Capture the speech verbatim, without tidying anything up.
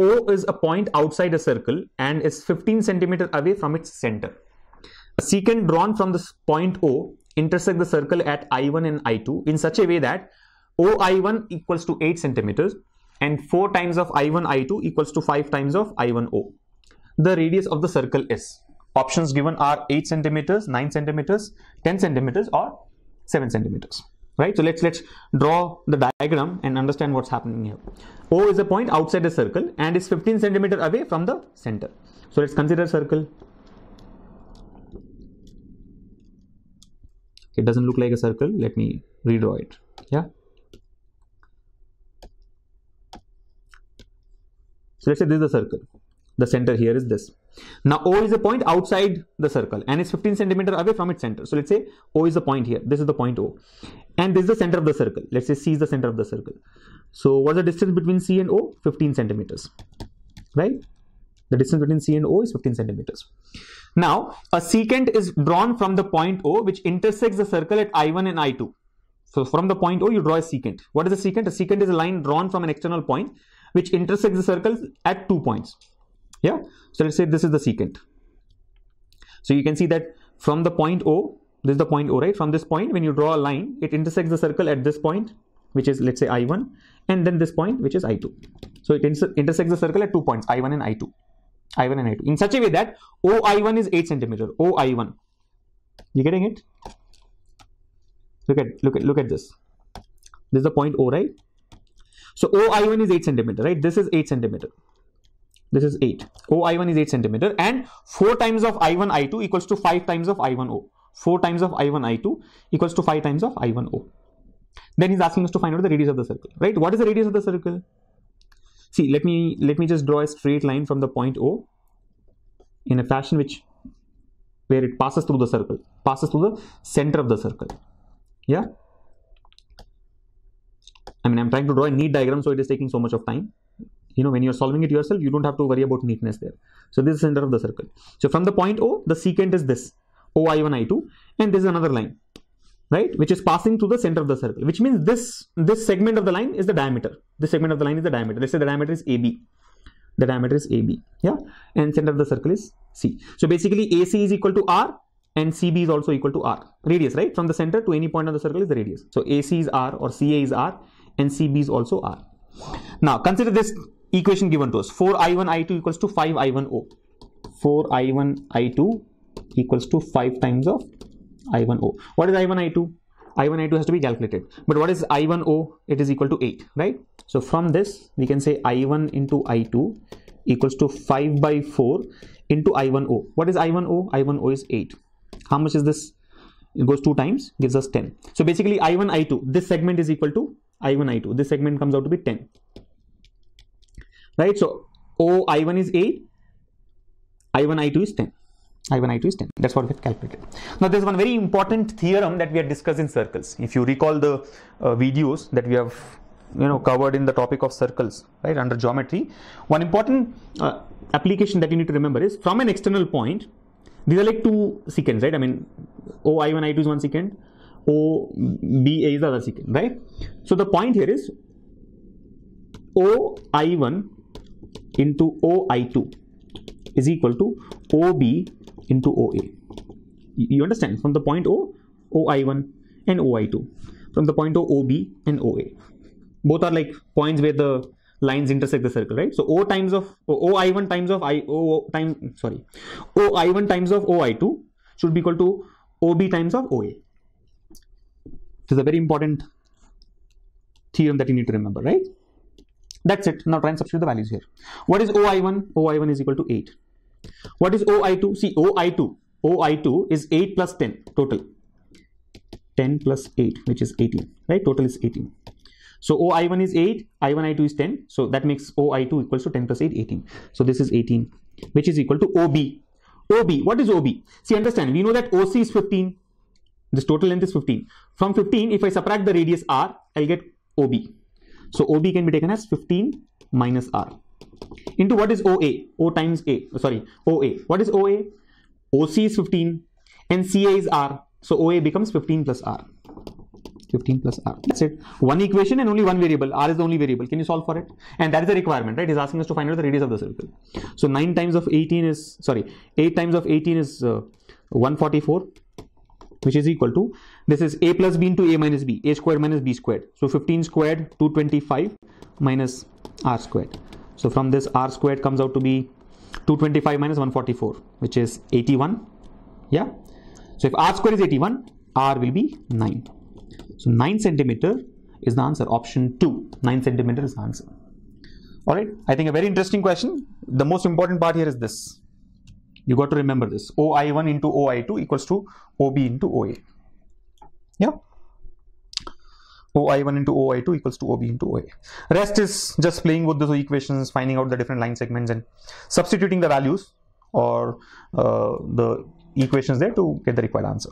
O is a point outside a circle and is fifteen centimeters away from its center. A secant drawn from this point O intersect the circle at I one and I two in such a way that O I one equals to eight centimeters and four times of I one I two equals to five times of I one O. The radius of the circle is. Options given are eight centimeters, nine centimeters, ten centimeters or seven centimeters. Right? So let's let's draw the diagram and understand what's happening here. O is a point outside the circle and is fifteen centimeters away from the center. So let's consider a circle. It doesn't look like a circle. Let me redraw it. Yeah. So let's say this is the circle. The center here is this. Now O is a point outside the circle and it's fifteen centimeters away from its center. So let's say O is the point here. This is the point O. And this is the center of the circle. Let's say C is the center of the circle. So what's the distance between C and O? fifteen centimeters. Right? The distance between C and O is fifteen centimeters. Now a secant is drawn from the point O which intersects the circle at I one and I two. So from the point O you draw a secant. What is a secant? A secant is a line drawn from an external point which intersects the circle at two points. Yeah. So let's say this is the secant. So you can see that from the point O, this is the point O, right? From this point, when you draw a line, it intersects the circle at this point, which is, let's say, I one, and then this point, which is I two. So it inter intersects the circle at two points, I one and I two. I one and I two. In such a way that O I one is eight centimeters. O I one. You getting it? Look at look at look at this. This is the point O, right? So O I one is eight centimeters, right? This is eight centimeters. This is eight. O I one is eight centimeters and four times of I one I two equals to five times of I one O. four times of I one I two equals to five times of I one O. Then he's asking us to find out the radius of the circle, right? What is the radius of the circle? See, let me let me just draw a straight line from the point O in a fashion which where it passes through the circle, passes through the center of the circle. Yeah. I mean, I'm trying to draw a neat diagram, so it is taking so much of time. You know, when you're solving it yourself, you don't have to worry about neatness there. So this is the center of the circle. So from the point O, the secant is this, O I one I two, and this is another line, right, which is passing through the center of the circle, which means this, this segment of the line is the diameter. This segment of the line is the diameter. Let's say the diameter is A B. The diameter is A B, yeah, and center of the circle is C. So basically A C is equal to R and C B is also equal to R. Radius, right, from the center to any point on the circle is the radius. So A C is R or C A is R and C B is also R. Now consider this equation given to us. Four I one I two equals to five I one O. four I one I two equals to five times of I one O. What is I one I two? I one I two has to be calculated. But what is I one O? It is equal to eight, right? So from this, we can say I one into I two equals to five by four into I one O. What is I one O? I one O is eight. How much is this? It goes two times, gives us ten. So basically I one I two, this segment is equal to I one I two. This segment comes out to be ten. Right, so O I one is eight, I one I two is ten, I one I two is ten. That's what we have calculated. Now there's one very important theorem that we have discussed in circles. If you recall the uh, videos that we have, you know, covered in the topic of circles, right, under geometry, one important uh, application that you need to remember is from an external point. These are like two secants, right? I mean, O I one I two is one secant, O B A is the other secant, right? So the point here is O I one into O I two is equal to O B into O A. You understand? From the point O, O I one and O I two. From the point O, O B and O A. Both are like points where the lines intersect the circle, right? So O times of O I one times of I O time sorry, O I one times of O I two should be equal to O B times of O A. This is a very important theorem that you need to remember, right? That's it. Now try and substitute the values here. What is O I one? O I one is equal to eight. What is O I two? See, O I two, O I two is eight plus ten total. ten plus eight, which is eighteen, right? Total is eighteen. So O I one is eight, I one I two is ten. So that makes O I two equals to ten plus eight, eighteen. So this is eighteen, which is equal to O B. O B, what is O B? See, understand, we know that O C is fifteen. This total length is fifteen. From fifteen, if I subtract the radius R, I'll get O B. So O B can be taken as fifteen minus R into what is O A? O times A, sorry, O A. What is O A? O C is fifteen and C A is R. So O A becomes fifteen plus R. fifteen plus r. That's it. One equation and only one variable. R is the only variable. Can you solve for it? And that is the requirement, right? He's asking us to find out the radius of the circle. So nine times of eighteen is, sorry, eight times of eighteen is uh, one hundred forty-four, which is equal to, this is a plus b into a minus b, a squared minus b squared. So fifteen squared, two hundred twenty-five minus r squared. So from this r squared comes out to be two hundred twenty-five minus one hundred forty-four, which is eighty-one. Yeah. So if r square is eighty-one, r will be nine. So nine centimeter is the answer. Option two, nine centimeter is the answer. All right. I think a very interesting question. The most important part here is this. You got to remember this. O I one into O I two equals to O B into O A. Yeah. O I one into O I two equals to O B into O A. Rest is just playing with those equations, finding out the different line segments and substituting the values or uh, the equations there to get the required answer.